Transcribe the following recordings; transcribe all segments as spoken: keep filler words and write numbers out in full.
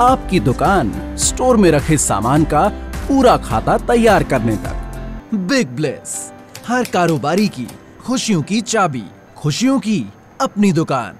आपकी दुकान स्टोर में रखे सामान का पूरा खाता तैयार करने तक। बिग ब्लेस, हर कारोबारी की खुशियों की चाबी, खुशियों की अपनी दुकान।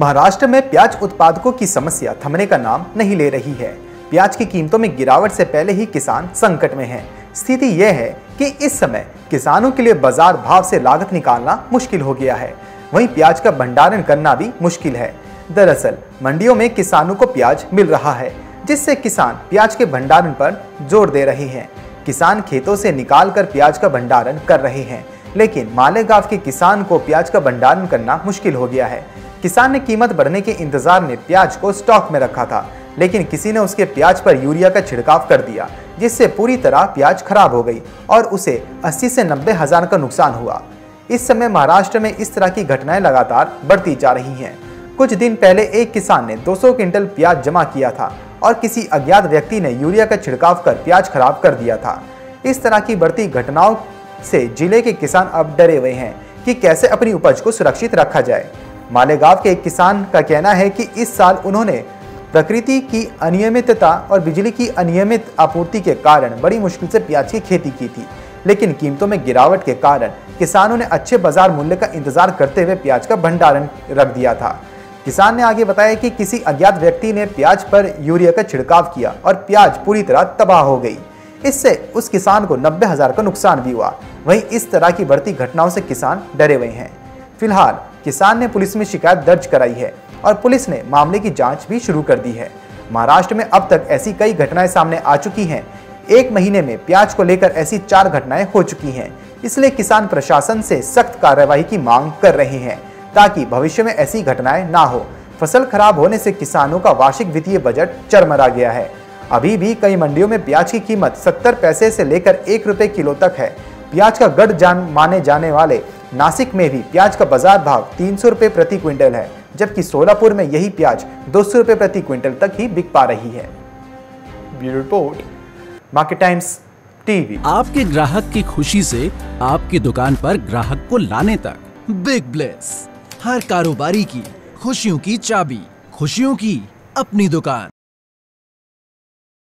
महाराष्ट्र में प्याज उत्पादकों की समस्या थमने का नाम नहीं ले रही है। प्याज की कीमतों में गिरावट से पहले ही किसान संकट में हैं। स्थिति यह है कि इस समय किसानों के लिए बाजार भाव से लागत निकालना मुश्किल हो गया है, वहीं प्याज का भंडारण करना भी मुश्किल है। दरअसल मंडियों में किसानों को प्याज मिल रहा है, जिससे किसान प्याज के भंडारण पर जोर दे रहे हैं। किसान खेतों से निकाल कर प्याज का भंडारण कर रहे हैं, लेकिन मालेगांव के किसान को प्याज का भंडारण करना मुश्किल हो गया है। किसान ने कीमत बढ़ने के इंतजार में प्याज को स्टॉक में रखा था, लेकिन किसी ने उसके प्याज पर यूरिया का छिड़काव कर दिया, जिससे पूरी तरह प्याज खराब हो गई और उसे अस्सी से नब्बे हजार का नुकसान हुआ। इस समय महाराष्ट्र में इस तरह की घटनाएं लगातार बढ़ती जा रही हैं। कुछ दिन पहले एक किसान ने दो सौ क्विंटल प्याज जमा किया था और किसी अज्ञात व्यक्ति ने यूरिया का छिड़काव कर प्याज खराब कर दिया था। इस तरह की बढ़ती घटनाओं से जिले के किसान अब डरे हुए हैं कि कैसे अपनी उपज को सुरक्षित रखा जाए। मालेगांव के एक किसान का कहना है कि इस साल उन्होंने प्रकृति की अनियमितता और बिजली की अनियमित आपूर्ति के कारण बड़ी मुश्किल से प्याज की खेती की थी, लेकिन कीमतों में गिरावट के कारण किसानों ने अच्छे बाजार मूल्य का इंतजार करते हुए प्याज का भंडारण रख दिया था। किसान ने आगे बताया कि किसी अज्ञात व्यक्ति ने प्याज पर यूरिया का छिड़काव किया और प्याज पूरी तरह तबाह हो गई। इससे उस किसान को नब्बे हजार का नुकसान भी हुआ। वहीं इस तरह की बढ़ती घटनाओं से किसान डरे हुए हैं। फिलहाल किसान ने पुलिस में शिकायत दर्ज कराई है और पुलिस ने मामले की जांच भी शुरू कर दी है। महाराष्ट्र में अब तक ऐसी कई घटनाएं सामने आ चुकी हैं। एक महीने में प्याज को लेकर ऐसी चार घटनाएं हो चुकी हैं, इसलिए किसान प्रशासन से सख्त कार्रवाई की मांग कर रहे हैं ताकि भविष्य में ऐसी घटनाएं ना हो। फसल खराब होने से किसानों का वार्षिक वित्तीय बजट चरमरा गया है। अभी भी कई मंडियों में प्याज की कीमत सत्तर पैसे से लेकर एक रुपये किलो तक है। प्याज का गढ़ जान माने जाने वाले नासिक में भी प्याज का बाजार भाव तीन सौ रुपये प्रति क्विंटल है, जबकि सोलापुर में यही प्याज दो सौ रुपये प्रति क्विंटल तक ही बिक पा रही है। Bureau report, market times TV. आपके ग्राहक की खुशी से आपकी दुकान पर ग्राहक को लाने तक। बिग ब्लेस, हर कारोबारी की खुशियों की चाबी, खुशियों की अपनी दुकान।